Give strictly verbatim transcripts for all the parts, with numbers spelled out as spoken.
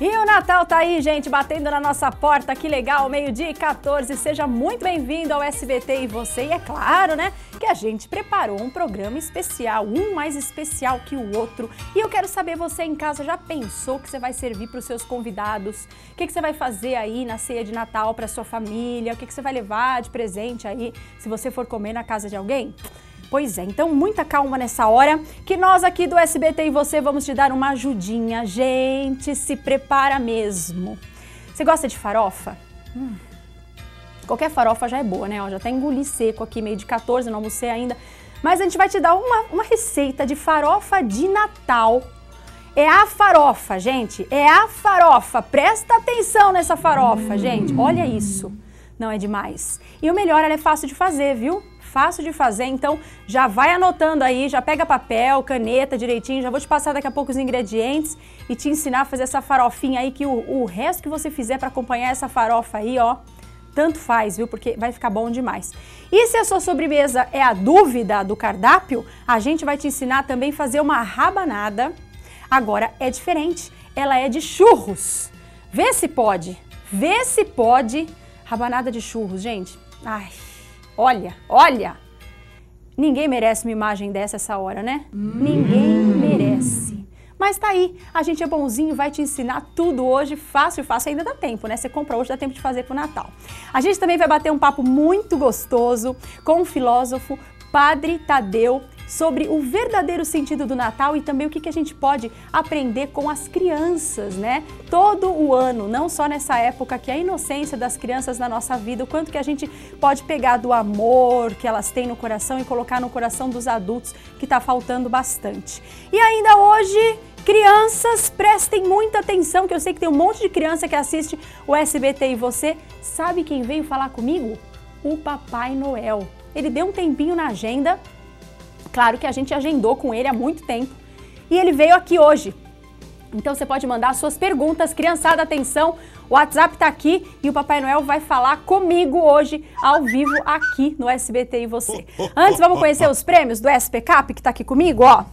E o Natal tá aí, gente, batendo na nossa porta, que legal, meio-dia e quatorze, seja muito bem-vindo ao S B T e você, e é claro, né, que a gente preparou um programa especial, um mais especial que o outro, e eu quero saber, você em casa já pensou que você vai servir para os seus convidados? O que, que você vai fazer aí na ceia de Natal para sua família? O que, que você vai levar de presente aí, se você for comer na casa de alguém? Pois é, então muita calma nessa hora, que nós aqui do S B T e você vamos te dar uma ajudinha. Gente, se prepara mesmo. Você gosta de farofa? Hum. Qualquer farofa já é boa, né? Eu já até engoli seco aqui, meio de quatorze, não almocei ainda. Mas a gente vai te dar uma, uma receita de farofa de Natal. É a farofa, gente, é a farofa. Presta atenção nessa farofa, gente. Olha isso. Não é demais. E o melhor, ela é fácil de fazer, viu? Fácil de fazer, então já vai anotando aí, já pega papel, caneta direitinho, já vou te passar daqui a pouco os ingredientes e te ensinar a fazer essa farofinha aí, que o, o resto que você fizer para acompanhar essa farofa aí, ó, tanto faz, viu? Porque vai ficar bom demais. E se a sua sobremesa é a dúvida do cardápio, a gente vai te ensinar também a fazer uma rabanada. Agora é diferente, ela é de churros. Vê se pode, vê se pode, rabanada de churros, gente. Ai... Olha, olha, ninguém merece uma imagem dessa essa hora, né? Hum. Ninguém merece. Mas tá aí, a gente é bonzinho, vai te ensinar tudo hoje, fácil, fácil, ainda dá tempo, né? Você compra hoje, dá tempo de fazer pro Natal. A gente também vai bater um papo muito gostoso com o filósofo Padre Tadeu sobre o verdadeiro sentido do Natal e também o que, que a gente pode aprender com as crianças, né? Todo o ano, não só nessa época que é a inocência das crianças na nossa vida, o quanto que a gente pode pegar do amor que elas têm no coração e colocar no coração dos adultos, que tá faltando bastante. E ainda hoje, crianças, prestem muita atenção, que eu sei que tem um monte de criança que assiste o S B T e você. Sabe quem veio falar comigo? O Papai Noel. Ele deu um tempinho na agenda. Claro que a gente agendou com ele há muito tempo e ele veio aqui hoje. Então você pode mandar suas perguntas, criançada, atenção, o WhatsApp tá aqui e o Papai Noel vai falar comigo hoje, ao vivo, aqui no S B T e você. Antes, vamos conhecer os prêmios do S P Cap, que tá aqui comigo, ó.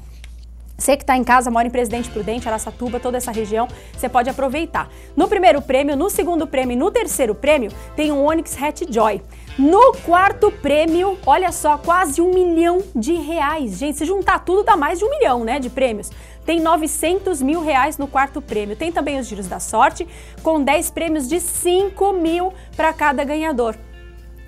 Você que está em casa, mora em Presidente Prudente, Araçatuba, toda essa região, você pode aproveitar. No primeiro prêmio, no segundo prêmio e no terceiro prêmio, tem um Onix Hatch Joy. No quarto prêmio, olha só, quase um milhão de reais. Gente, se juntar tudo dá mais de um milhão, né, de prêmios. Tem novecentos mil reais no quarto prêmio. Tem também os giros da sorte, com dez prêmios de cinco mil para cada ganhador.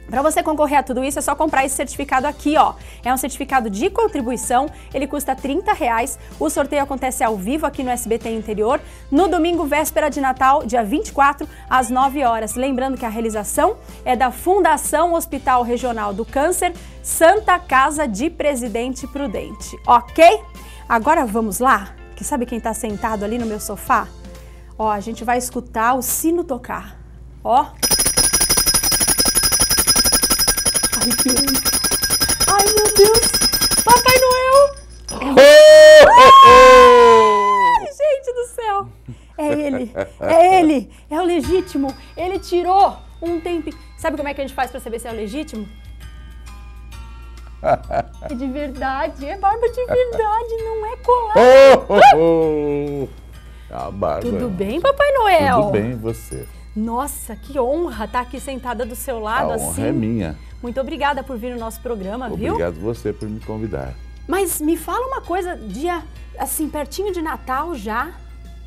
Para você concorrer a tudo isso, é só comprar esse certificado aqui, ó. É um certificado de contribuição, ele custa trinta reais. O sorteio acontece ao vivo aqui no S B T Interior, no domingo, véspera de Natal, dia vinte e quatro, às nove horas. Lembrando que a realização é da Fundação Hospital Regional do Câncer, Santa Casa de Presidente Prudente, ok? Agora vamos lá, que sabe quem tá sentado ali no meu sofá? Ó, a gente vai escutar o sino tocar, ó. Ai, meu Deus! Papai Noel! É ele. Ai, gente do céu! É ele! É ele! É o legítimo! Ele tirou um tempinho. Sabe como é que a gente faz pra saber se é o legítimo? É de verdade! É barba de verdade! Não é colado! Ah, barba. Tudo bem, Papai Noel? Tudo bem, você? Nossa, que honra estar aqui sentada do seu lado assim. A honra é minha. Muito obrigada por vir no nosso programa, viu? Obrigado você por me convidar. Mas me fala uma coisa, dia assim, pertinho de Natal já,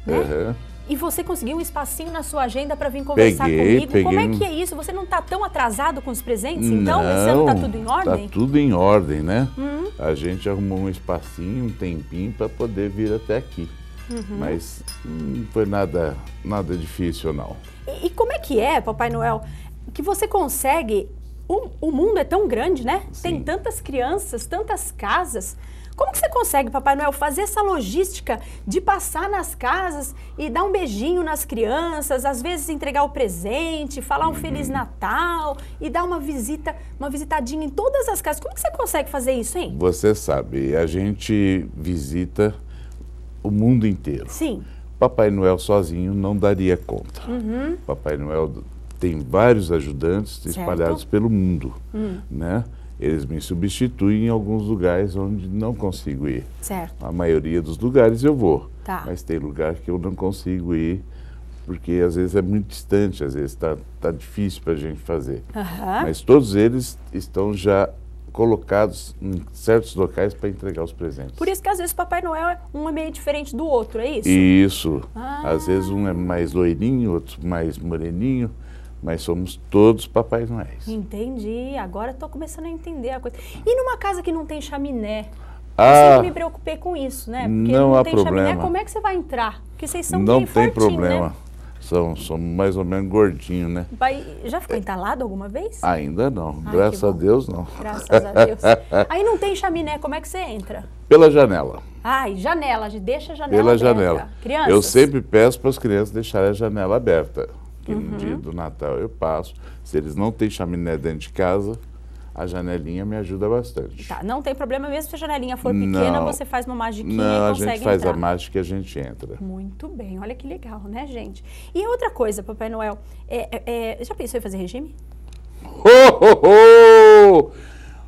né? Uhum. E você conseguiu um espacinho na sua agenda para vir conversar peguei, comigo? Peguei. Como é que é isso? Você não está tão atrasado com os presentes, então? Não, esse ano tá tudo em ordem? Tá tudo em ordem, né? Uhum. A gente arrumou um espacinho, um tempinho para poder vir até aqui. Uhum. Mas não foi nada, nada difícil, não. E, e como é que é, Papai Noel, que você consegue... O, o mundo é tão grande, né? Sim. Tem tantas crianças, tantas casas. Como que você consegue, Papai Noel, fazer essa logística de passar nas casas e dar um beijinho nas crianças, às vezes entregar o presente, falar um uhum. Feliz Natal e dar uma visita, uma visitadinha em todas as casas? Como que você consegue fazer isso, hein? Você sabe, a gente visita o mundo inteiro. Sim. Papai Noel sozinho não daria conta. Uhum. Papai Noel... Tem vários ajudantes certo. Espalhados pelo mundo, hum. né? Eles me substituem em alguns lugares onde não consigo ir. Certo. A maioria dos lugares eu vou, tá. mas tem lugar que eu não consigo ir porque às vezes é muito distante, às vezes está tá difícil para a gente fazer. Uhum. Mas todos eles estão já colocados em certos locais para entregar os presentes. Por isso que às vezes o Papai Noel é um meio diferente do outro, é isso? Isso. Ah. Às vezes um é mais loirinho, outro mais moreninho, mas somos todos Papai Noéis. Entendi, agora estou começando a entender a coisa. E numa casa que não tem chaminé? Eu ah, sempre me preocupei com isso, né? Porque não, não há tem problema. Chaminé, como é que você vai entrar? Porque vocês são não bem fortinhos, né? Não tem problema. São, são mais ou menos gordinhos, né? Vai, já ficou entalado alguma vez? Ainda não. Ai, graças a Deus, não. Graças a Deus. Aí não tem chaminé, como é que você entra? Pela janela. Ai, janela, deixa a janela Pela aberta. Janela. Crianças? Eu sempre peço para as crianças deixarem a janela aberta. Que uhum. no dia do Natal eu passo. Se eles não têm chaminé dentro de casa... A janelinha me ajuda bastante. Tá, não tem problema mesmo se a janelinha for pequena, não, você faz uma magiquinha não, e consegue entrar. Não, a gente faz entrar. a mágica e a gente entra. Muito bem, olha que legal, né, gente? E outra coisa, Papai Noel, é, é, já pensou em fazer regime? Oh, oh,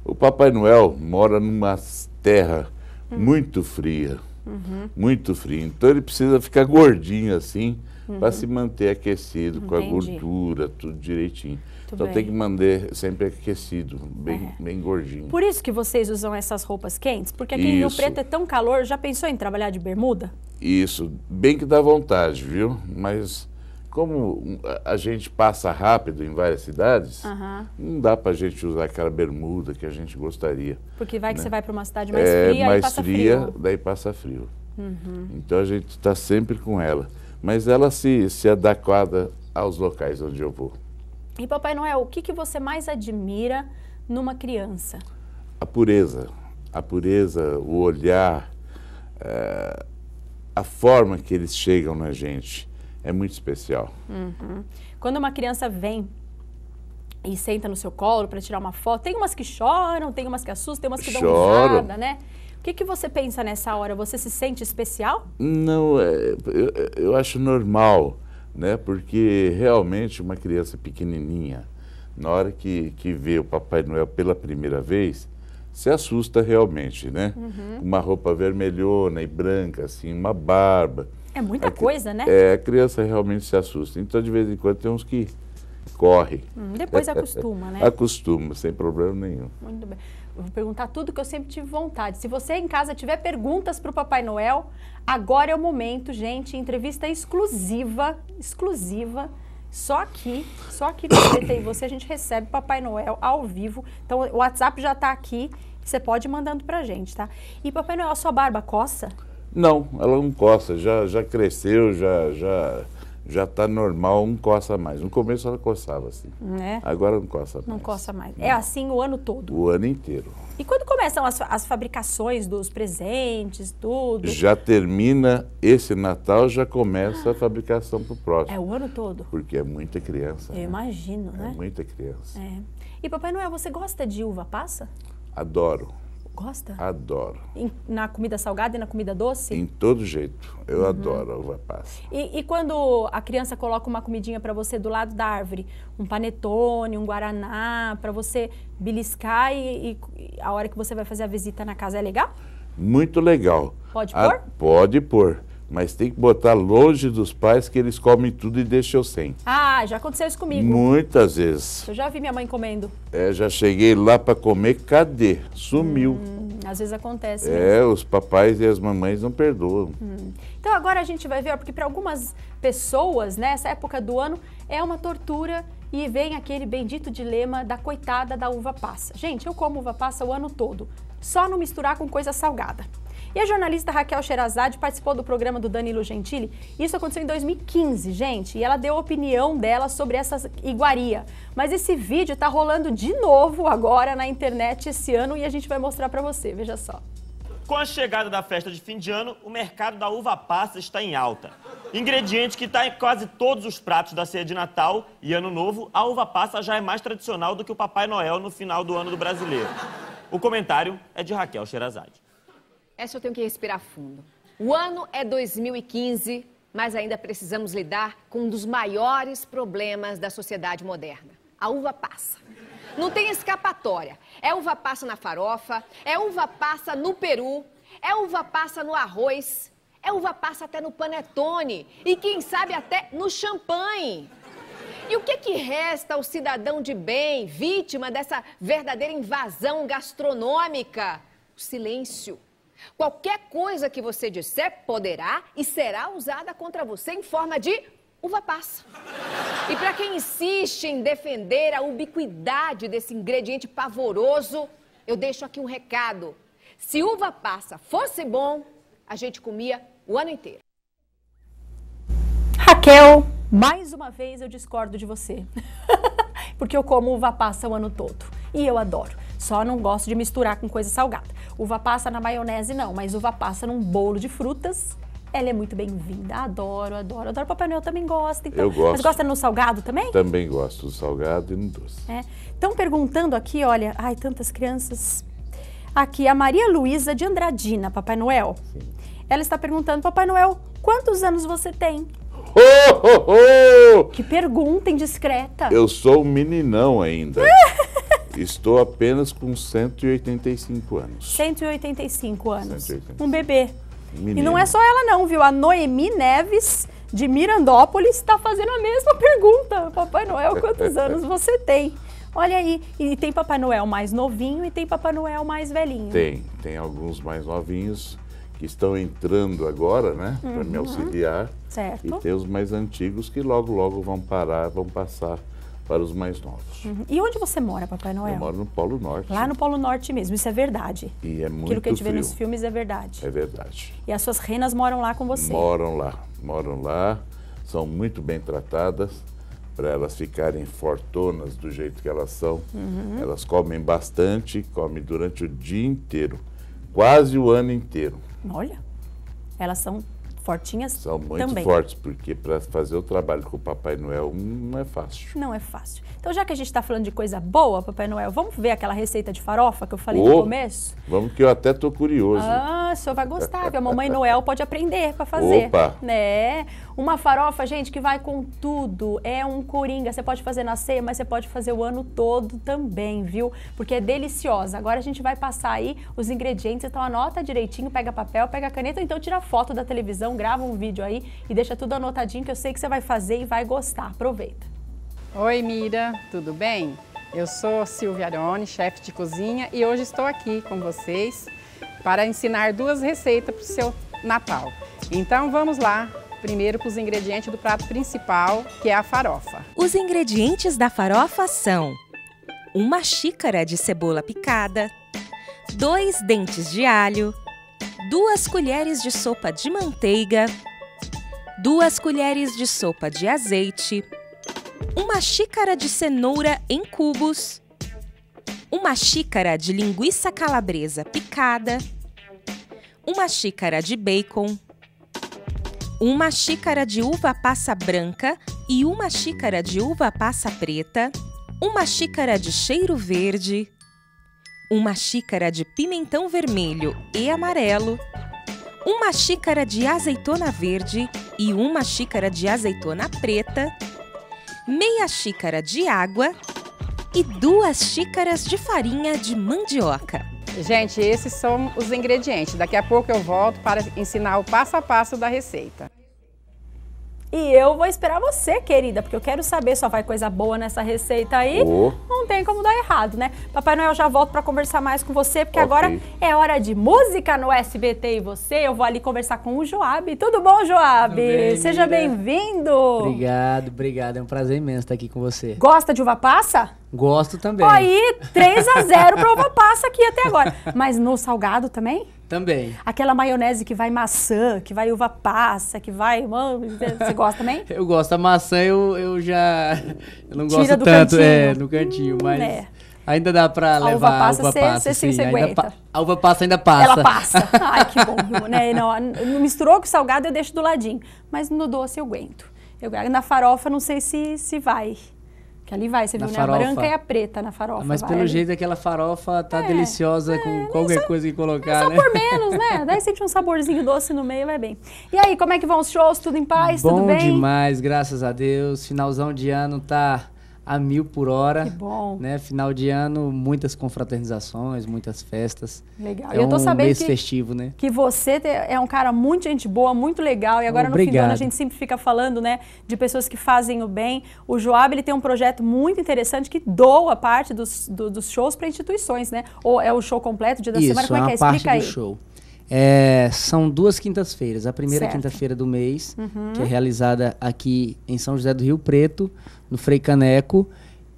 oh! O Papai Noel mora numa terra hum. muito fria, uhum. muito fria. Então ele precisa ficar gordinho assim, uhum. para se manter aquecido, Entendi. com a gordura, tudo direitinho. Muito então bem. tem que manter sempre aquecido, bem, é. bem gordinho. Por isso que vocês usam essas roupas quentes? Porque aqui em Rio Preto é tão calor, já pensou em trabalhar de bermuda? Isso, bem que dá vontade, viu? Mas como a gente passa rápido em várias cidades, uh-huh. não dá pra gente usar aquela bermuda que a gente gostaria. Porque vai que né? você vai para uma cidade mais é, fria, mais aí passa fria, frio. daí passa frio. Uhum. Então a gente está sempre com ela. Mas ela se, se adequada aos locais onde eu vou. E Papai Noel, o que, que você mais admira numa criança? A pureza, a pureza, o olhar, é, a forma que eles chegam na gente é muito especial. Uhum. Quando uma criança vem e senta no seu colo para tirar uma foto, tem umas que choram, tem umas que assustam, tem umas que choram. dão risada, né? O que, que você pensa nessa hora? Você se sente especial? Não, é, eu, eu acho normal. Né? Porque realmente uma criança pequenininha, na hora que, que vê o Papai Noel pela primeira vez, se assusta realmente, né? Uhum. Uma roupa vermelhona e branca, assim, uma barba. É muita a, coisa, né? É, a criança realmente se assusta. Então, de vez em quando, tem uns que correm. Hum, depois acostuma, né? Acostuma, sem problema nenhum. Muito bem. Vou perguntar tudo que eu sempre tive vontade. Se você em casa tiver perguntas para o Papai Noel, agora é o momento, gente. Entrevista exclusiva, exclusiva. Só aqui, só aqui no S B T e Você, a gente recebe Papai Noel ao vivo. Então, o WhatsApp já está aqui. Você pode ir mandando para a gente, tá? E Papai Noel, a sua barba coça? Não, ela não coça. Já, já cresceu, já... já... Já está normal, não coça mais. No começo ela coçava assim. Né? Agora não coça mais. Não coça mais. Não. É assim o ano todo? O ano inteiro. E quando começam as, as fabricações dos presentes, tudo? Já termina esse Natal, já começa ah. a fabricação para o próximo. É o ano todo? Porque é muita criança. Eu né? imagino, né? É muita criança. É. E Papai Noel, você gosta de uva passa? Adoro. Gosta? Adoro. Em, na comida salgada e na comida doce? Em todo jeito. Eu uhum. adoro a uva passa. E, e quando a criança coloca uma comidinha para você do lado da árvore, um panetone, um guaraná, para você beliscar e, e a hora que você vai fazer a visita na casa, é legal? Muito legal. Pode pôr? A, pode pôr. Mas tem que botar longe dos pais, que eles comem tudo e deixam sem. Ah, já aconteceu isso comigo. Muitas vezes. Eu já vi minha mãe comendo. É, já cheguei lá para comer, cadê? Sumiu. Hum, às vezes acontece. É, mesmo. Os papais e as mamães não perdoam. Hum. Então agora a gente vai ver, ó, porque para algumas pessoas, né, essa época do ano é uma tortura e vem aquele bendito dilema da coitada da uva passa. Gente, eu como uva passa o ano todo, só não misturar com coisa salgada. E a jornalista Rachel Sheherazade participou do programa do Danilo Gentili. Isso aconteceu em dois mil e quinze, gente, e ela deu a opinião dela sobre essa iguaria. Mas esse vídeo tá rolando de novo agora na internet esse ano e a gente vai mostrar para você, veja só. Com a chegada da festa de fim de ano, o mercado da uva passa está em alta. Ingrediente que está em quase todos os pratos da ceia de Natal e Ano Novo, a uva passa já é mais tradicional do que o Papai Noel no final do ano do brasileiro. O comentário é de Rachel Sheherazade. Essa eu tenho que respirar fundo. O ano é dois mil e quinze, mas ainda precisamos lidar com um dos maiores problemas da sociedade moderna. A uva passa. Não tem escapatória. É uva passa na farofa, é uva passa no peru, é uva passa no arroz, É uva passa até no panetone e, quem sabe, até no champanhe. E o que que resta ao cidadão de bem, vítima dessa verdadeira invasão gastronômica? O silêncio. Qualquer coisa que você disser poderá e será usada contra você em forma de uva passa. E para quem insiste em defender a ubiquidade desse ingrediente pavoroso, eu deixo aqui um recado. Se uva passa fosse bom, a gente comia o ano inteiro. Raquel, mais uma vez eu discordo de você. Porque eu como uva passa o ano todo. E eu adoro. Só não gosto de misturar com coisa salgada. Uva passa na maionese não, mas uva passa num bolo de frutas, ela é muito bem-vinda. Adoro, adoro, adoro. Papai Noel também gosta. Então. Eu gosto. Mas gosta no salgado também? Também gosto do salgado e no doce. Estão é. perguntando aqui, olha, ai, tantas crianças. Aqui, a Maria Luísa de Andradina, Papai Noel. Sim. Ela está perguntando, Papai Noel, quantos anos você tem? Oh, oh, oh. Que pergunta indiscreta. Eu sou um meninão ainda. Estou apenas com cento e oitenta e cinco anos. cento e oitenta e cinco anos. cento e oitenta e cinco. Um bebê. Menino. E não é só ela não, viu? A Noemi Neves, de Mirandópolis, está fazendo a mesma pergunta. Papai Noel, quantos anos você tem? Olha aí. E tem Papai Noel mais novinho e tem Papai Noel mais velhinho. Tem. Tem alguns mais novinhos que estão entrando agora, né, para uhum. me auxiliar. Certo. E tem os mais antigos que logo, logo vão parar, vão passar para os mais novos. Uhum. E onde você mora, Papai Noel? Eu moro no Polo Norte. Lá no Polo Norte mesmo, isso é verdade. E é muito frio. Aquilo que a gente vê nos filmes é verdade. É verdade. E as suas renas moram lá com você? Moram lá, moram lá, são muito bem tratadas, para elas ficarem fortonas do jeito que elas são. Uhum. Elas comem bastante, comem durante o dia inteiro, quase o ano inteiro. Olha, elas são fortinhas também. São muito também. fortes, porque para fazer o trabalho com o Papai Noel não é fácil. Não é fácil. Então, já que a gente está falando de coisa boa, Papai Noel, vamos ver aquela receita de farofa que eu falei oh, no começo? Vamos, que eu até tô curioso. Ah, o senhor vai gostar, que a Mamãe Noel pode aprender para fazer. Opa! Né? Uma farofa, gente, que vai com tudo. É um coringa. Você pode fazer na ceia, mas você pode fazer o ano todo também, viu? Porque é deliciosa. Agora a gente vai passar aí os ingredientes. Então, anota direitinho, pega papel, pega caneta, ou então tira foto da televisão, grava um vídeo aí e deixa tudo anotadinho, que eu sei que você vai fazer e vai gostar. Aproveita. Oi, Mira, tudo bem? Eu sou Silvia Aroni, chefe de cozinha, e hoje estou aqui com vocês para ensinar duas receitas para o seu Natal. Então vamos lá, primeiro com os ingredientes do prato principal, que é a farofa. Os ingredientes da farofa são uma xícara de cebola picada, dois dentes de alho, duas colheres de sopa de manteiga, duas colheres de sopa de azeite, uma xícara de cenoura em cubos, uma xícara de linguiça calabresa picada, uma xícara de bacon, uma xícara de uva passa branca e uma xícara de uva passa preta, uma xícara de cheiro verde, uma xícara de pimentão vermelho e amarelo, uma xícara de azeitona verde e uma xícara de azeitona preta, meia xícara de água e duas xícaras de farinha de mandioca. Gente, esses são os ingredientes. Daqui a pouco eu volto para ensinar o passo a passo da receita. E eu vou esperar você, querida, porque eu quero saber, só vai coisa boa nessa receita aí. Oh. Não tem como dar errado, né? Papai Noel, já volto para conversar mais com você, porque okay. agora é hora de música no S B T e você. Eu vou ali conversar com o Joab. Tudo bom, Joab? Tudo bem, Seja bem-vindo. Obrigado, obrigado. É um prazer imenso estar aqui com você. Gosta de uva passa? Gosto também. Aí, três a zero para uva passa aqui até agora. Mas no salgado também? Também. Aquela maionese que vai maçã, que vai uva passa, que vai... Você gosta também? Eu gosto. A maçã eu, eu já... Eu não Tira gosto do tanto. Cantinho. É, no cantinho, hum, mas... É. Ainda dá pra levar a uva passa, a uva cê, passa cê, sim, ainda, a uva passa ainda passa. Ela passa. Ai, que bom. Né? Não, não misturou com o salgado, eu deixo do ladinho. Mas no doce eu aguento. Eu, na farofa não sei se, se vai. Que ali vai, você na viu, né? A branca e a preta na farofa. Mas vai, pelo ali. jeito aquela farofa tá é, deliciosa é, com qualquer só, coisa que colocar, só né? Só por menos, né? Daí sente um saborzinho doce no meio, vai bem. E aí, como é que vão os shows? Tudo em paz? Bom, tudo bem? Bom demais, graças a Deus. Finalzão de ano tá a mil por hora. Que bom. Né? Final de ano, muitas confraternizações, muitas festas. Legal. É, eu tô um sabendo mês que, festivo, né? Que você é um cara muito gente boa, muito legal. E agora Obrigado. No fim do ano a gente sempre fica falando, né, de pessoas que fazem o bem. O Joab, ele tem um projeto muito interessante que doa parte dos, do, dos shows para instituições, né? Ou é o show completo, dia da Isso, semana, como é que é? Explica parte aí. Do show. É, são duas quintas-feiras. A primeira quinta-feira do mês, uhum. que é realizada aqui em São José do Rio Preto, no Frei Caneco.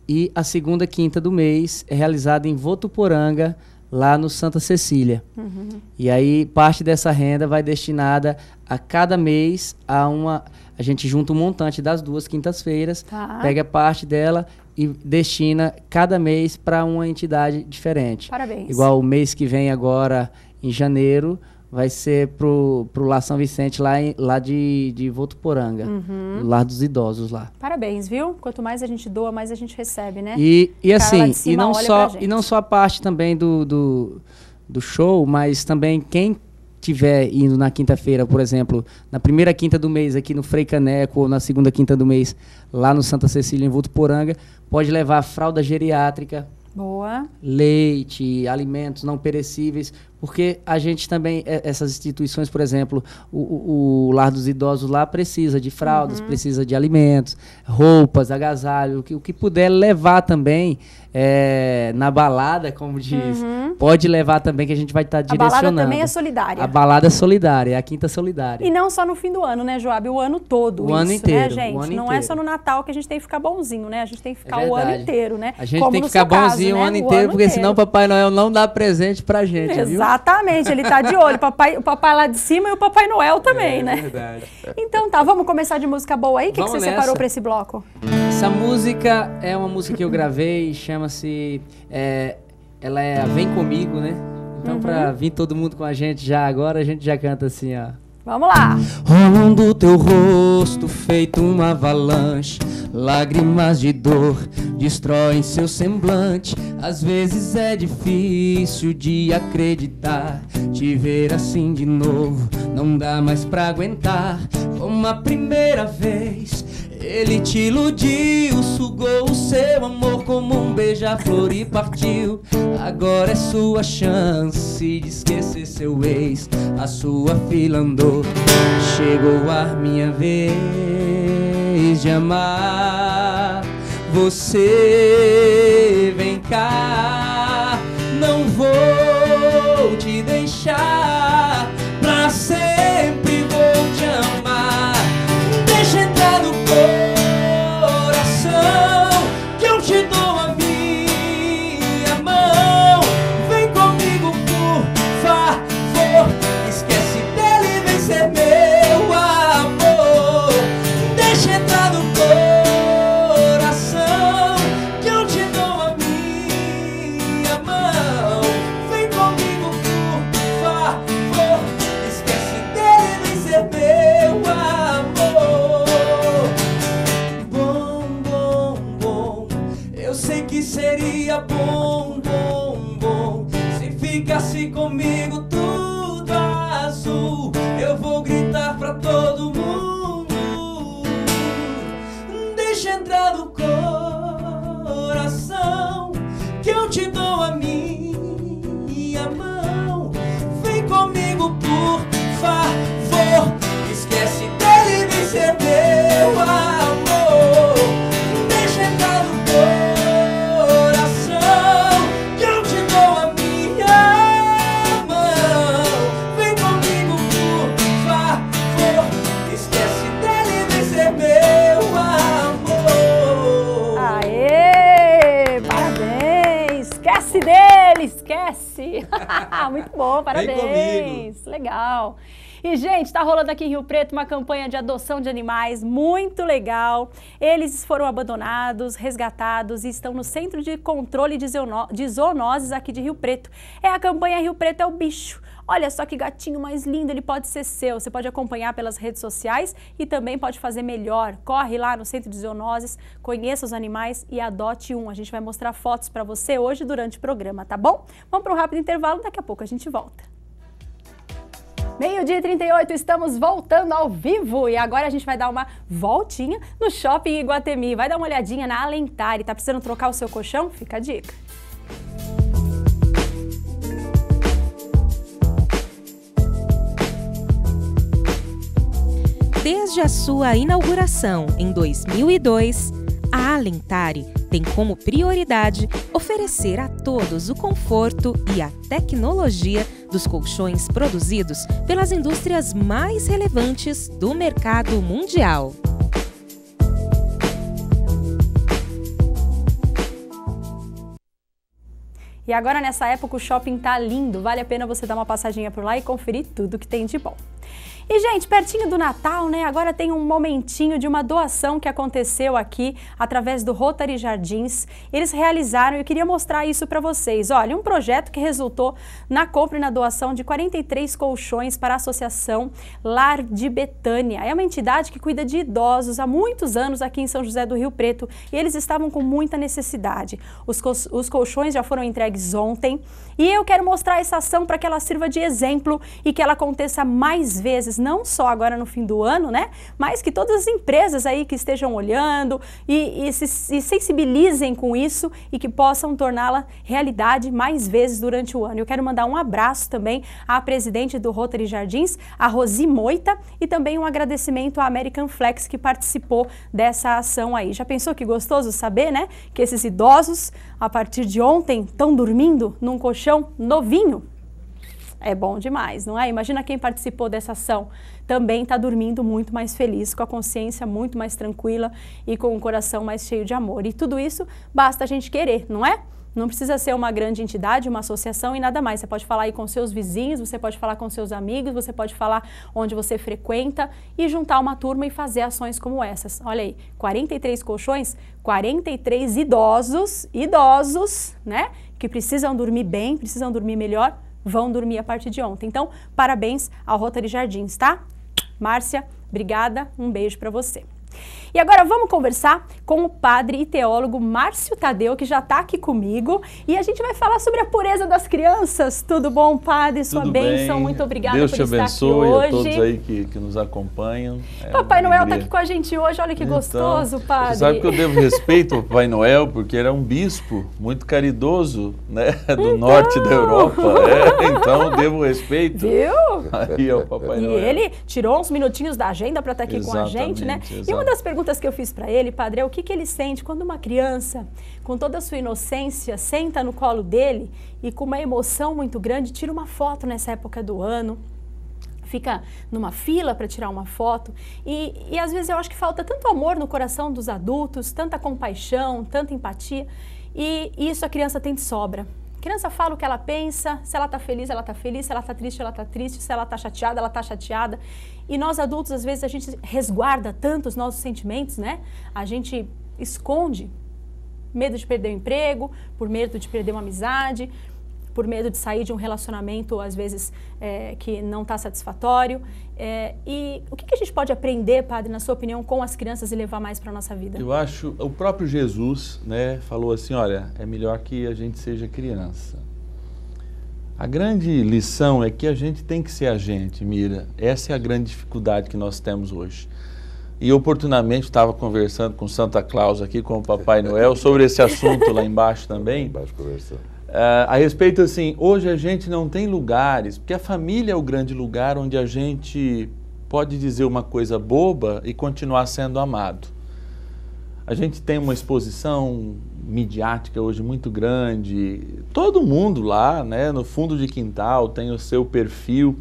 E a segunda quinta do mês é realizada em Votuporanga, lá no Santa Cecília. Uhum. E aí parte dessa renda vai destinada a cada mês a uma... A gente junta um montante das duas quintas-feiras, tá. pega parte dela e destina cada mês para uma entidade diferente. Parabéns. Igual o mês que vem agora... Em janeiro, vai ser pro, pro Lar São Vicente, lá, em, lá de, de Votuporanga, uhum. Lar dos Idosos lá. Parabéns, viu? Quanto mais a gente doa, mais a gente recebe, né? E, e assim, e não, só, e não só a parte também do, do, do show, mas também quem tiver indo na quinta-feira, por exemplo, na primeira quinta do mês aqui no Frei Caneco, ou na segunda quinta do mês lá no Santa Cecília, em Votuporanga, pode levar fralda geriátrica, Boa. leite, alimentos não perecíveis, porque a gente também, essas instituições, por exemplo, o, o Lar dos Idosos lá precisa de fraldas, uhum. precisa de alimentos, roupas, agasalho, o que, o que puder levar também é, na balada, como diz, uhum. pode levar também que a gente vai estar tá direcionando. A balada também é solidária. A balada é solidária, é a quinta solidária. E não só no fim do ano, né, Joab? O ano todo. O isso, ano inteiro. Né, gente? O ano não inteiro. É só no Natal que a gente tem que ficar bonzinho, né? A gente tem que ficar é o ano inteiro, né? A gente como tem que ficar bonzinho caso, né? o ano inteiro, o ano porque inteiro. Senão o Papai Noel não dá presente pra gente, Exato. viu? Exatamente, ele tá de olho. Papai, o papai lá de cima e o Papai Noel também, é, né? É verdade. Então tá, vamos começar de música boa aí? O que, que você nessa. separou pra esse bloco? Essa música é uma música que eu gravei, chama-se... É, ela é Vem Comigo, né? Então uhum. pra vir todo mundo com a gente já agora, a gente já canta assim, ó. Vamos lá! Rolando teu rosto feito uma avalanche, lágrimas de dor destroem seu semblante. Às vezes é difícil de acreditar, te ver assim de novo não dá mais pra aguentar. Como a primeira vez ele te iludiu, sugou o seu amor como um beija-flor e partiu. Agora é sua chance de esquecer seu ex, a sua fila andou, chegou a minha vez de amar. Você vem cá, não vou te deixar, pra sempre vou te amar. Deixa entrar no coração que eu te dou a minha mão. Vem comigo, por favor, esquece dele, vem ser meu amor. Deixa entrar no coração que eu te dou a minha mão. Vem comigo, por favor, esquece dele, vem ser meu amor. Bom, bom, bom, eu sei que seria bom, bom, bom, se ficasse comigo tudo azul. Eu vou gritar pra todo mundo, deixa entrar no coração que eu te dou a minha mão. Vem comigo, por favor, esquece dele, vem ser meu amor. Deixa entrar no coração que eu te dou a minha mão. Vem comigo, por favor, esquece dele, vem ser meu amor. Aê! Parabéns! Esquece dele, esquece! Muito bom, parabéns! Legal! E, gente, tá rolando aqui em Rio Preto uma campanha de adoção de animais muito legal. Eles foram abandonados, resgatados e estão no Centro de Controle de Zoonoses aqui de Rio Preto. É a campanha Rio Preto é o Bicho. Olha só que gatinho mais lindo, ele pode ser seu. Você pode acompanhar pelas redes sociais e também pode fazer melhor. Corre lá no Centro de Zoonoses, conheça os animais e adote um. A gente vai mostrar fotos para você hoje durante o programa, tá bom? Vamos para um rápido intervalo, daqui a pouco a gente volta. Meio-dia e trinta e oito, estamos voltando ao vivo e agora a gente vai dar uma voltinha no Shopping Iguatemi. Vai dar uma olhadinha na Alentari. Tá precisando trocar o seu colchão? Fica a dica. Desde a sua inauguração em dois mil e dois, a Alentari tem como prioridade oferecer a todos o conforto e a tecnologia dos colchões produzidos pelas indústrias mais relevantes do mercado mundial. E agora nessa época o shopping tá lindo, vale a pena você dar uma passadinha por lá e conferir tudo que tem de bom. E, gente, pertinho do Natal, né, agora tem um momentinho de uma doação que aconteceu aqui através do Rotary Jardins. Eles realizaram, eu queria mostrar isso para vocês, olha, um projeto que resultou na compra e na doação de quarenta e três colchões para a Associação Lar de Betânia. É uma entidade que cuida de idosos há muitos anos aqui em São José do Rio Preto e eles estavam com muita necessidade. Os, co os colchões já foram entregues ontem e eu quero mostrar essa ação para que ela sirva de exemplo e que ela aconteça mais vezes, não só agora no fim do ano, né? Mas que todas as empresas aí que estejam olhando e, e se e sensibilizem com isso e que possam torná-la realidade mais vezes durante o ano. Eu quero mandar um abraço também à presidente do Rotary Jardins, a Rosi Moita, e também um agradecimento à American Flex que participou dessa ação aí. Já pensou que gostoso saber, né? Que esses idosos, a partir de ontem, estão dormindo num colchão novinho? É bom demais, não é? Imagina quem participou dessa ação também está dormindo muito mais feliz, com a consciência muito mais tranquila e com o coração mais cheio de amor. E tudo isso basta a gente querer, não é? Não precisa ser uma grande entidade, uma associação e nada mais. Você pode falar aí com seus vizinhos, você pode falar com seus amigos, você pode falar onde você frequenta e juntar uma turma e fazer ações como essas. Olha aí, quarenta e três colchões, quarenta e três idosos, idosos, né? Que precisam dormir bem, precisam dormir melhor, vão dormir a partir de ontem. Então, parabéns ao Rotary Jardins, tá? Márcia, obrigada, um beijo para você. E agora vamos conversar com o padre e teólogo Márcio Tadeu, que já está aqui comigo, e a gente vai falar sobre a pureza das crianças. Tudo bom, padre? Sua Tudo bênção, bem. Muito obrigada Deus por estar aqui hoje. Deus te abençoe a todos aí que, que nos acompanham. É Papai Noel está aqui com a gente hoje, olha que então, gostoso, padre. Você sabe que eu devo respeito ao Papai Noel, porque era um bispo muito caridoso, né, do então... norte da Europa, é, então eu devo respeito. Viu? Aí é o Papai e Noel. E ele tirou uns minutinhos da agenda para estar aqui exatamente, com a gente, né? Exatamente. E uma das perguntas que eu fiz para ele, padre, é o que, que ele sente quando uma criança, com toda a sua inocência, senta no colo dele e com uma emoção muito grande, tira uma foto nessa época do ano, fica numa fila para tirar uma foto e, e às vezes eu acho que falta tanto amor no coração dos adultos, tanta compaixão, tanta empatia e, e isso a criança tem de sobra. A criança fala o que ela pensa, se ela está feliz, ela está feliz, se ela está triste, ela está triste, se ela está chateada, ela está chateada. E nós adultos, às vezes, a gente resguarda tanto os nossos sentimentos, né? A gente esconde medo de perder o emprego, por medo de perder uma amizade, por medo de sair de um relacionamento, às vezes, é, que não está satisfatório. É, e o que, que a gente pode aprender, padre, na sua opinião, com as crianças e levar mais para a nossa vida? Eu acho, o próprio Jesus, né, falou assim, olha, é melhor que a gente seja criança. A grande lição é que a gente tem que ser a gente, Mira. Essa é a grande dificuldade que nós temos hoje. E oportunamente estava conversando com Santa Claus aqui, com o Papai Noel, sobre esse assunto lá embaixo também. Lá embaixo conversando. Uh, a respeito, assim, hoje a gente não tem lugares, porque a família é o grande lugar onde a gente pode dizer uma coisa boba e continuar sendo amado. A gente tem uma exposição midiática hoje muito grande, todo mundo lá, né, no fundo de quintal tem o seu perfil,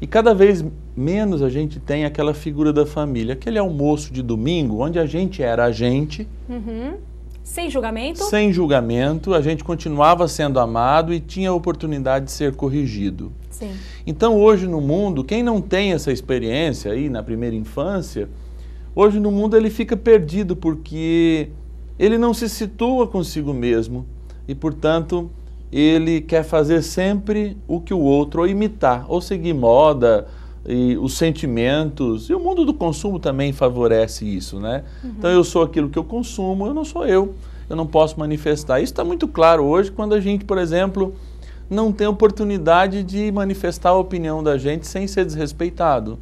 e cada vez menos a gente tem aquela figura da família, aquele almoço de domingo, onde a gente era a gente, uhum. Sem julgamento? Sem julgamento, a gente continuava sendo amado e tinha a oportunidade de ser corrigido. Sim. Então hoje no mundo, quem não tem essa experiência aí na primeira infância, hoje no mundo ele fica perdido porque ele não se situa consigo mesmo e, portanto, ele quer fazer sempre o que o outro, ou imitar, ou seguir moda, e os sentimentos, e o mundo do consumo também favorece isso, né? Uhum. Então eu sou aquilo que eu consumo, eu não sou eu, eu não posso manifestar. Isso está muito claro hoje quando a gente, por exemplo, não tem oportunidade de manifestar a opinião da gente sem ser desrespeitado.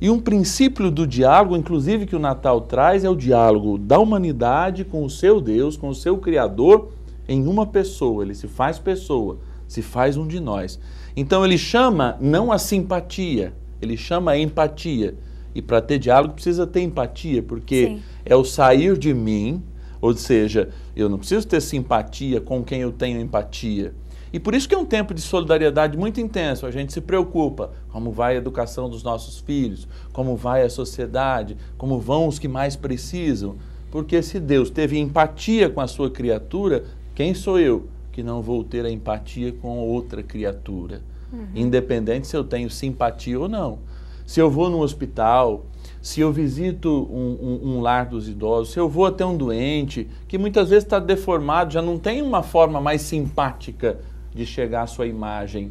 E um princípio do diálogo, inclusive, que o Natal traz, é o diálogo da humanidade com o seu Deus, com o seu Criador, em uma pessoa. Ele se faz pessoa, se faz um de nós. Então ele chama não a simpatia, ele chama a empatia. E para ter diálogo precisa ter empatia, porque Sim. é o sair de mim, ou seja, eu não preciso ter simpatia com quem eu tenho empatia. E por isso que é um tempo de solidariedade muito intenso, a gente se preocupa, como vai a educação dos nossos filhos, como vai a sociedade, como vão os que mais precisam. Porque se Deus teve empatia com a sua criatura, quem sou eu que não vou ter a empatia com outra criatura? Uhum. Independente se eu tenho simpatia ou não. Se eu vou num hospital, se eu visito um, um, um lar dos idosos, se eu vou até um doente, que muitas vezes está deformado, já não tem uma forma mais simpática de chegar à sua imagem.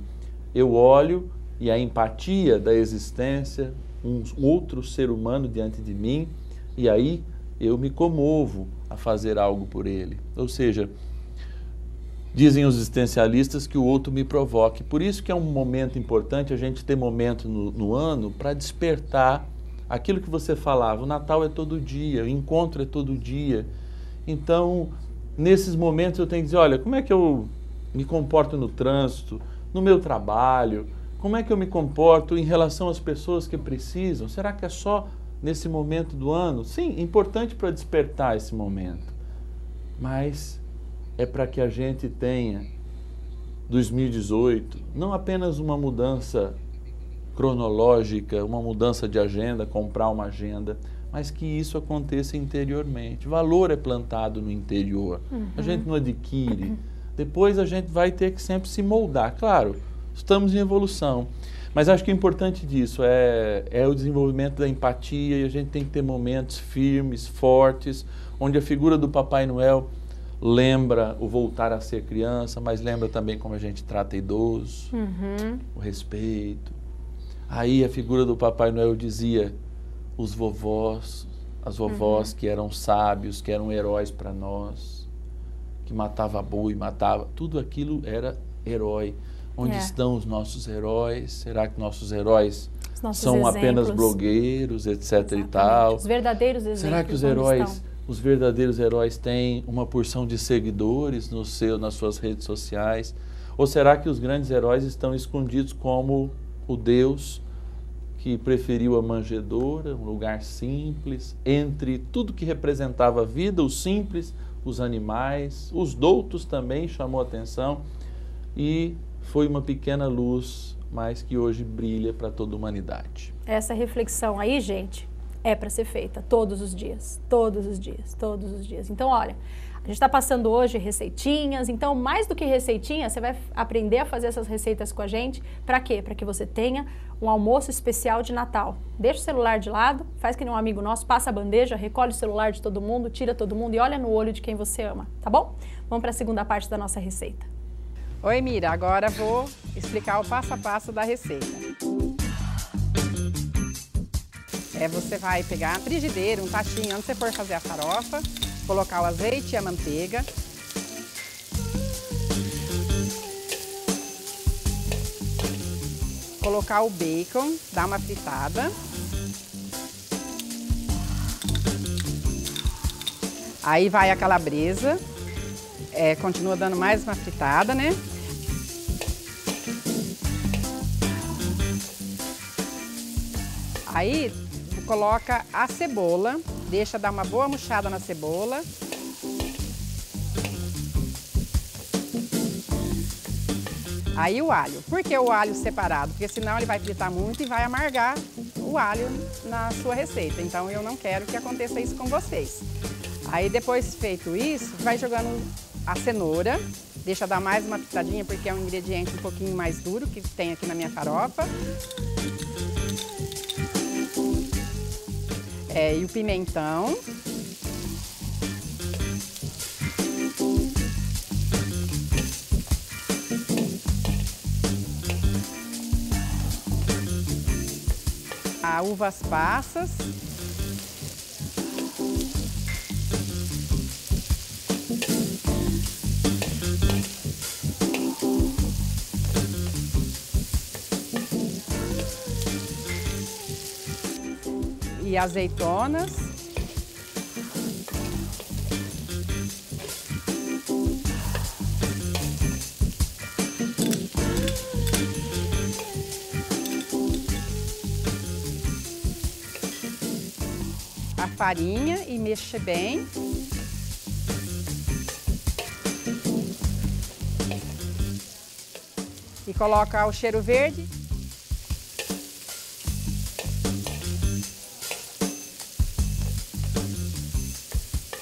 Eu olho e a empatia da existência, um outro ser humano diante de mim, e aí eu me comovo a fazer algo por ele. Ou seja, dizem os existencialistas que o outro me provoque. Por isso que é um momento importante a gente ter momento no, no ano para despertar aquilo que você falava. O Natal é todo dia, o encontro é todo dia. Então, nesses momentos eu tenho que dizer, olha, como é que eu me comporto no trânsito, no meu trabalho, como é que eu me comporto em relação às pessoas que precisam? Será que é só nesse momento do ano? Sim, importante para despertar esse momento, mas é para que a gente tenha dois mil e dezoito não apenas uma mudança cronológica, uma mudança de agenda, comprar uma agenda, mas que isso aconteça interiormente. Valor é plantado no interior, uhum. a gente não adquire. Depois a gente vai ter que sempre se moldar. Claro, estamos em evolução. Mas acho que o importante disso é, é o desenvolvimento da empatia, e a gente tem que ter momentos firmes, fortes, onde a figura do Papai Noel lembra o voltar a ser criança, mas lembra também como a gente trata idoso, uhum. o respeito. Aí a figura do Papai Noel dizia, os vovós, as vovós uhum. que eram sábios, que eram heróis para nós, que matava boi, matava, tudo aquilo era herói. Onde é. estão os nossos heróis? Será que nossos heróis nossos são exemplos. apenas blogueiros, etcétera Exatamente. e tal? Os verdadeiros exemplos. Será que os heróis, estão? os verdadeiros heróis têm uma porção de seguidores no seu, nas suas redes sociais? Ou será que os grandes heróis estão escondidos como o Deus que preferiu a manjedoura, um lugar simples, entre tudo que representava a vida, o simples, os animais, os doutos também chamou atenção e foi uma pequena luz, mas que hoje brilha para toda a humanidade. Essa reflexão aí, gente, é para ser feita todos os dias, todos os dias, todos os dias. Então, olha, a gente está passando hoje receitinhas, então, mais do que receitinha, você vai aprender a fazer essas receitas com a gente. Para quê? Para que você tenha um almoço especial de Natal. Deixa o celular de lado, faz que nem um amigo nosso, passa a bandeja, recolhe o celular de todo mundo, tira todo mundo e olha no olho de quem você ama, tá bom? Vamos para a segunda parte da nossa receita. Oi, Mira, agora vou explicar o passo a passo da receita. É, você vai pegar a frigideira, um tachinho, onde você for fazer a farofa, colocar o azeite e a manteiga. Colocar o bacon, dar uma fritada. Aí vai a calabresa, é, continua dando mais uma fritada, né? Aí coloca a cebola, deixa dar uma boa murchada na cebola. Aí o alho. Por que o alho separado? Porque senão ele vai fritar muito e vai amargar o alho na sua receita. Então eu não quero que aconteça isso com vocês. Aí depois feito isso, vai jogando a cenoura. Deixa dar mais uma pitadinha porque é um ingrediente um pouquinho mais duro que tem aqui na minha farofa. É, e o pimentão. A uvas passas. e azeitonas. A farinha e mexe bem. E coloca o cheiro verde.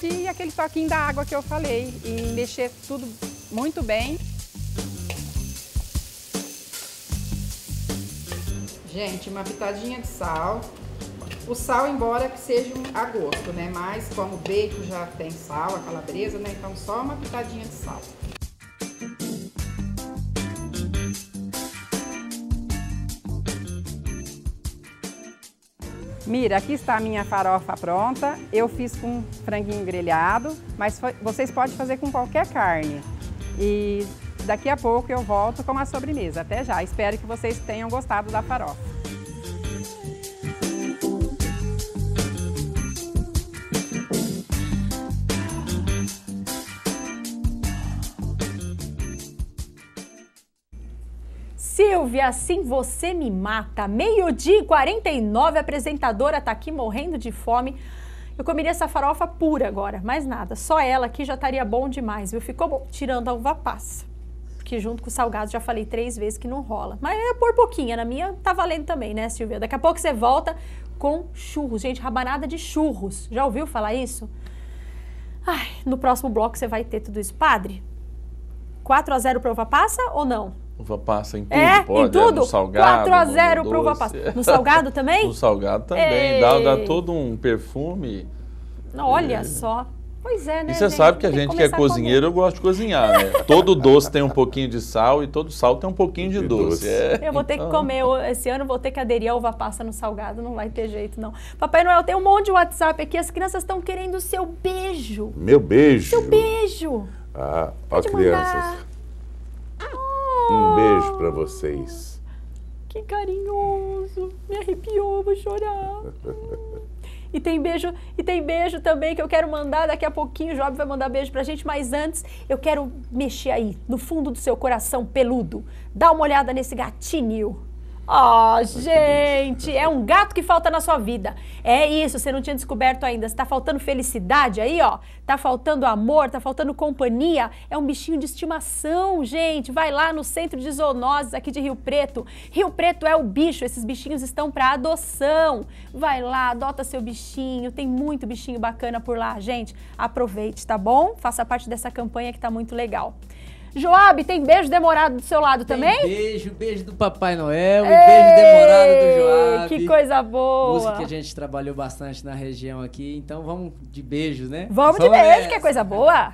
E aquele toquinho da água que eu falei. E mexer tudo muito bem. Gente, uma pitadinha de sal. O sal, embora que seja a gosto, né? Mas como o bacon já tem sal, a calabresa, né? Então só uma pitadinha de sal. Mira, aqui está a minha farofa pronta. Eu fiz com franguinho grelhado, mas vocês podem fazer com qualquer carne. E daqui a pouco eu volto com a sobremesa. Até já. Espero que vocês tenham gostado da farofa. Silvia, assim você me mata. meio-dia e quarenta e nove, a apresentadora tá aqui morrendo de fome. Eu comeria essa farofa pura agora, mais nada. Só ela aqui já estaria bom demais, viu? Ficou bom, tirando a uva passa. Porque junto com o salgado já falei três vezes que não rola. Mas é por pouquinho, na minha tá valendo também, né, Silvia? Daqui a pouco você volta com churros. Gente, rabanada de churros. Já ouviu falar isso? Ai, no próximo bloco você vai ter tudo isso. Padre, quatro a zero pra uva passa ou não? Uva passa em tudo, é, pode, em tudo? É, no salgado, quatro a zero pro uva passa. No salgado também? No salgado também, dá, dá todo um perfume. Olha é. só, pois é, né? E você gente? sabe que a gente que é cozinheiro, eu gosto de cozinhar, né? Todo doce tem um pouquinho de sal e todo sal tem um pouquinho de, de doce. doce. É. Eu vou ter que comer, esse ano vou ter que aderir a uva passa no salgado, não vai ter jeito não. Papai Noel, tem um monte de WhatsApp aqui, as crianças estão querendo o seu beijo. Meu beijo? Seu beijo. Ah, ó crianças. Um beijo pra vocês. Que carinhoso. Me arrepiou, vou chorar. E tem beijo, e tem beijo também que eu quero mandar daqui a pouquinho. O Joab vai mandar beijo pra gente, mas antes eu quero mexer aí no fundo do seu coração peludo. Dá uma olhada nesse gatinho. Ó, oh, gente, é um gato que falta na sua vida. É isso, você não tinha descoberto ainda. Você tá faltando felicidade aí, ó. Tá faltando amor, tá faltando companhia. É um bichinho de estimação, gente. Vai lá no Centro de Zoonoses aqui de Rio Preto. Rio Preto é o bicho, esses bichinhos estão para adoção. Vai lá, adota seu bichinho. Tem muito bichinho bacana por lá, gente. Aproveite, tá bom? Faça parte dessa campanha que tá muito legal. Joab, tem beijo demorado do seu lado tem também? Beijo, beijo do Papai Noel. Ei, e beijo demorado do Joab. Que coisa boa! Música que a gente trabalhou bastante na região aqui, então vamos de beijos, né? Vamos Só de beijo, essa. que é coisa boa!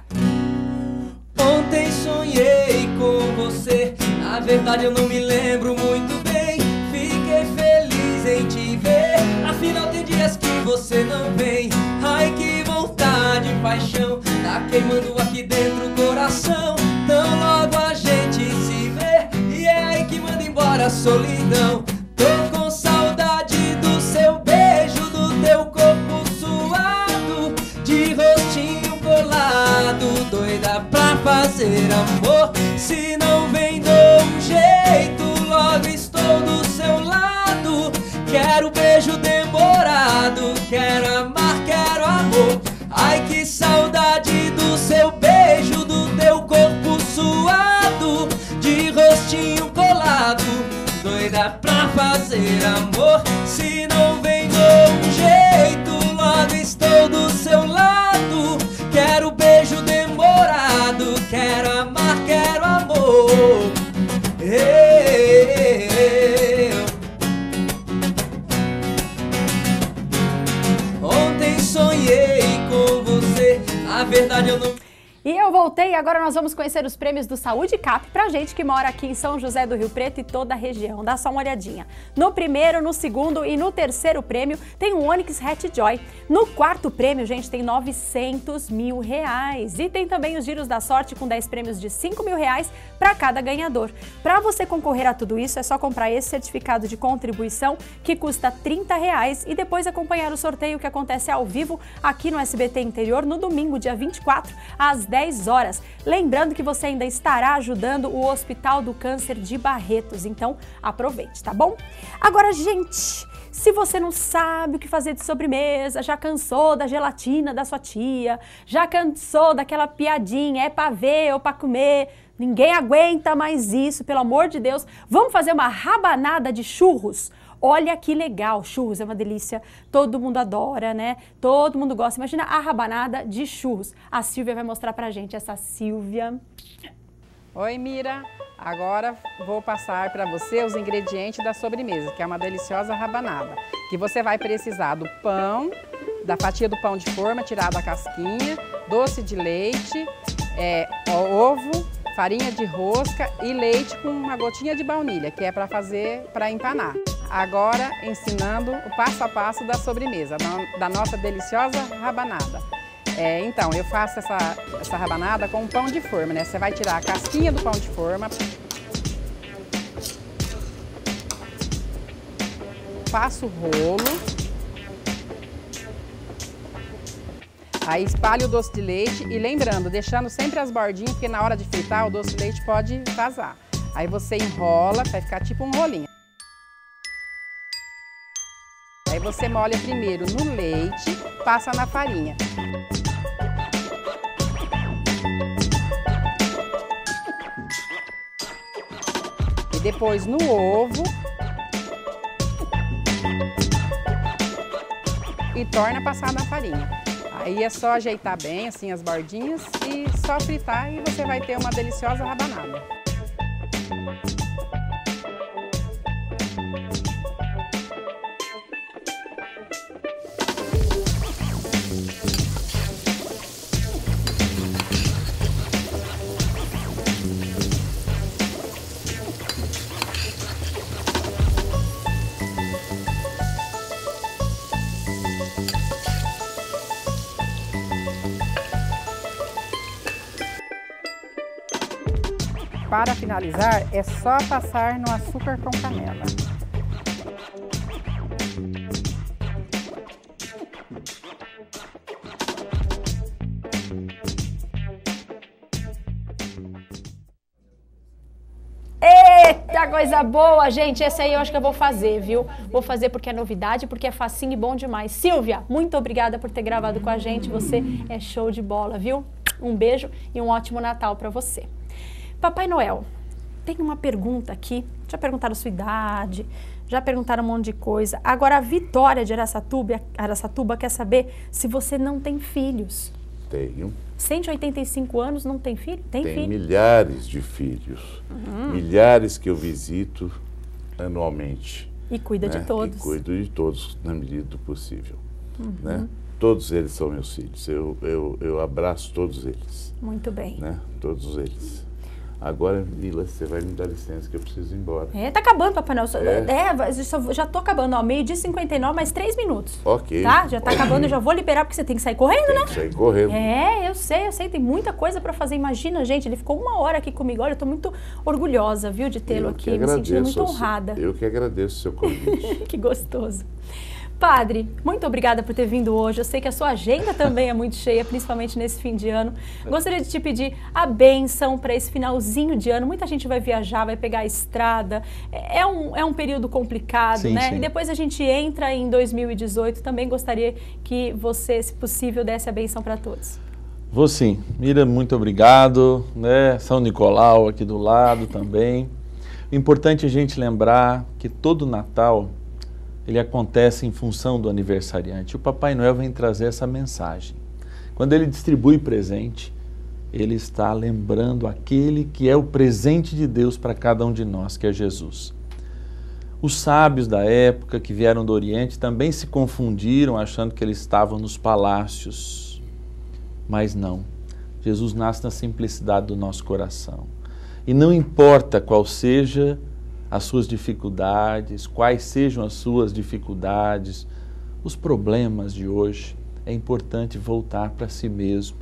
Ontem sonhei com você, na verdade eu não me lembro muito bem. Fiquei feliz em te ver, afinal tem dias que você não vem. Ai, que vontade, paixão, tá queimando aqui dentro o coração. Tão logo a gente se vê, e é aí que manda embora a solidão. Tô com saudade do seu beijo, do teu corpo suado, de rostinho colado, doida pra fazer amor. Se não vem dou um jeito, logo estou do seu lado. Quero beijo demorado, quero amar, quero amor. Ai, que saudade do seu beijo, do teu corpo suado, de rostinho colado, doida pra fazer amor. Se não vem dou um jeito, logo estou do seu lado. Quero beijo demorado, quero amar, quero amor. Eu ontem sonhei com você, a verdade eu não... E eu voltei, agora nós vamos conhecer os prêmios do Saúde Cap pra gente que mora aqui em São José do Rio Preto e toda a região. Dá só uma olhadinha. No primeiro, no segundo e no terceiro prêmio tem o Onix Hatch Joy. No quarto prêmio, gente, tem novecentos mil reais. E tem também os giros da sorte com dez prêmios de cinco mil reais pra cada ganhador. Pra você concorrer a tudo isso, é só comprar esse certificado de contribuição que custa trinta reais e depois acompanhar o sorteio que acontece ao vivo aqui no S B T Interior no domingo, dia vinte e quatro, às dez horas. Lembrando que você ainda estará ajudando o Hospital do Câncer de Barretos, então aproveite, tá bom? Agora, gente, se você não sabe o que fazer de sobremesa, já cansou da gelatina da sua tia, já cansou daquela piadinha, é pra ver ou pra comer, ninguém aguenta mais isso, pelo amor de Deus, vamos fazer uma rabanada de churros? Olha que legal, churros é uma delícia, todo mundo adora, né? Todo mundo gosta. Imagina a rabanada de churros. A Silvia vai mostrar pra gente, essa Silvia. Oi, Mira. Agora vou passar para você os ingredientes da sobremesa, que é uma deliciosa rabanada. Que você vai precisar do pão, da fatia do pão de forma, tirada a casquinha, doce de leite, é, ovo, farinha de rosca e leite com uma gotinha de baunilha, que é para fazer, para empanar. Agora ensinando o passo a passo da sobremesa, da nossa deliciosa rabanada. É, então, eu faço essa, essa rabanada com um pão de forma, né? Você vai tirar a casquinha do pão de forma. Faço o rolo. Aí espalho o doce de leite e lembrando, deixando sempre as bordinhas, porque na hora de fritar o doce de leite pode vazar. Aí você enrola, vai ficar tipo um rolinho. Aí você molha primeiro no leite, passa na farinha. E depois no ovo. E torna a passar na farinha. Aí é só ajeitar bem assim as bordinhas e só fritar e você vai ter uma deliciosa rabanada. Para finalizar, é só passar no açúcar com canela. Eita, coisa boa, gente! Essa aí eu acho que eu vou fazer, viu? Vou fazer porque é novidade, porque é facinho e bom demais. Silvia, muito obrigada por ter gravado com a gente. Você é show de bola, viu? Um beijo e um ótimo Natal para você. Papai Noel, tem uma pergunta aqui, já perguntaram sua idade, já perguntaram um monte de coisa. Agora a Vitória de Araçatuba, Araçatuba quer saber se você não tem filhos. Tenho. cento e oitenta e cinco anos, não tem filho? Tem filho. Tem milhares de filhos, uhum. milhares que eu visito anualmente. E cuida né? de todos. E cuido de todos na medida do possível. Uhum. Né? Todos eles são meus filhos, eu, eu, eu abraço todos eles. Muito bem. Né? Todos eles. Agora, Lila, você vai me dar licença que eu preciso ir embora. É, tá acabando, Papai Noel. É, é só, já tô acabando, ó, meio-dia e cinquenta e nove, mais três minutos. Ok. Tá? Já tá okay. acabando, eu já vou liberar, porque você tem que sair correndo, tem né? Tem que sair correndo. É, eu sei, eu sei, tem muita coisa pra fazer. Imagina, gente, ele ficou uma hora aqui comigo. Olha, eu tô muito orgulhosa, viu, de tê-lo aqui. Me sentindo muito honrada. Eu que agradeço o seu convite. Que gostoso. Padre, muito obrigada por ter vindo hoje. Eu sei que a sua agenda também é muito cheia, principalmente nesse fim de ano. Gostaria de te pedir a bênção para esse finalzinho de ano. Muita gente vai viajar, vai pegar a estrada. É um, é um período complicado, sim, né? Sim. E depois a gente entra em dois mil e dezoito. Também gostaria que você, se possível, desse a bênção para todos. Vou sim. Mira, muito obrigado. Né? São Nicolau aqui do lado também. O importante é a gente lembrar que todo Natal ele acontece em função do aniversariante. O Papai Noel vem trazer essa mensagem. Quando ele distribui presente, ele está lembrando aquele que é o presente de Deus para cada um de nós, que é Jesus. Os sábios da época que vieram do Oriente também se confundiram achando que eles estavam nos palácios. Mas não. Jesus nasce na simplicidade do nosso coração. E não importa qual seja as suas dificuldades, quais sejam as suas dificuldades, os problemas de hoje, é importante voltar para si mesmo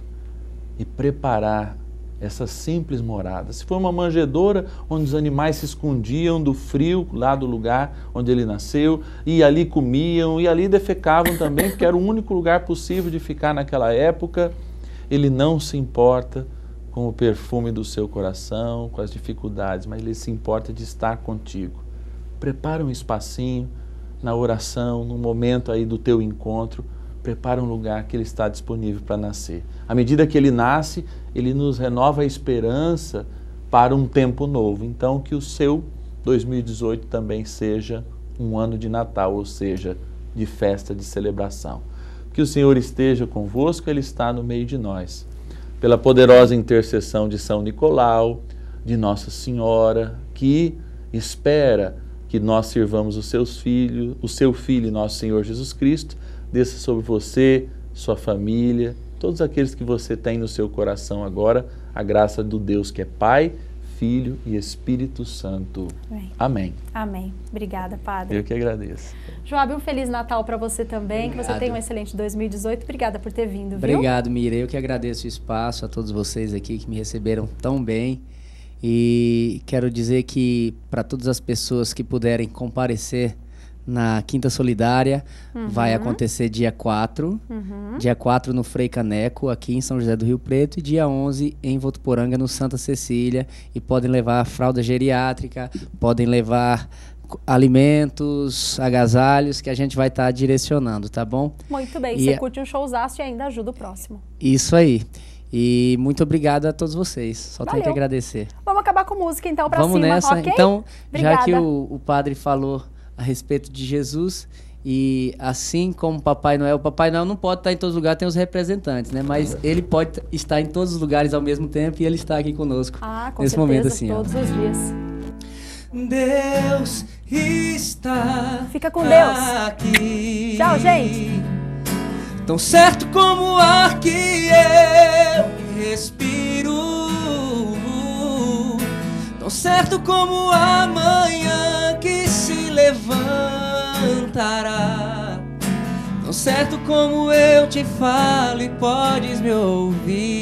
e preparar essa simples morada. Se for uma manjedoura onde os animais se escondiam do frio lá do lugar onde ele nasceu, e ali comiam e ali defecavam também, porque era o único lugar possível de ficar naquela época, ele não se importa com o perfume do seu coração, com as dificuldades, mas ele se importa de estar contigo. Prepara um espacinho na oração, no momento aí do teu encontro, prepara um lugar que ele está disponível para nascer. À medida que ele nasce, ele nos renova a esperança para um tempo novo. Então, que o seu dois mil e dezoito também seja um ano de Natal, ou seja, de festa, de celebração. Que o Senhor esteja convosco, Ele está no meio de nós. Pela poderosa intercessão de São Nicolau, de Nossa Senhora, que espera que nós sirvamos os seus filhos, o seu Filho, nosso Senhor Jesus Cristo, desça sobre você, sua família, todos aqueles que você tem no seu coração agora, a graça do Deus que é Pai, Filho e Espírito Santo. Amém. Amém. Amém. Obrigada, Padre. Eu que agradeço. Joab, um Feliz Natal para você também, Obrigado. Que você tenha um excelente dois mil e dezoito. Obrigada por ter vindo, viu? Obrigado, Mira. Eu que agradeço o espaço, a todos vocês aqui que me receberam tão bem. E quero dizer que para todas as pessoas que puderem comparecer na Quinta Solidária, uhum. vai acontecer dia quatro, uhum. dia quatro no Frei Caneco, aqui em São José do Rio Preto, e dia onze em Votuporanga, no Santa Cecília, e podem levar fralda geriátrica, podem levar alimentos, agasalhos, que a gente vai estar tá direcionando, tá bom? Muito bem, e você a... curte um showzaço e ainda ajuda o próximo. Isso aí. E muito obrigado a todos vocês. Só Valeu. Tenho que agradecer. Vamos acabar com música então, pra Vamos cima, nessa. Okay? Então, Obrigada. Já que o, o padre falou a respeito de Jesus, e assim como Papai Noel, Papai Noel não pode estar em todos os lugares, tem os representantes, né? Mas ele pode estar em todos os lugares ao mesmo tempo e ele está aqui conosco ah, com nesse certeza, momento assim, todos ó. Os dias. Deus está. Fica com Deus. Aqui. Tchau, gente. Tão certo como o ar que eu respiro, tão certo como a manhã que se levantará, tão certo como eu te falo e podes me ouvir.